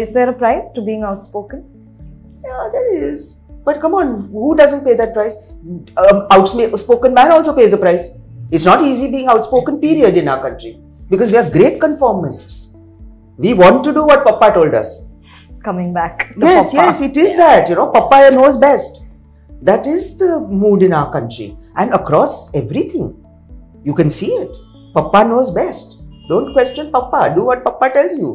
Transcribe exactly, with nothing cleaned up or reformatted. Is there a price to being outspoken? Yeah, there is. But come on, who doesn't pay that price? Um, outspoken man also pays a price. It's not easy being outspoken, period, in our country. Because we are great conformists. We want to do what Papa told us. Coming back. Yes, Papa. Yes, it is yeah. that. You know, Papa knows best. That is the mood in our country. And across everything. You can see it. Papa knows best. Don't question Papa. Do what Papa tells you.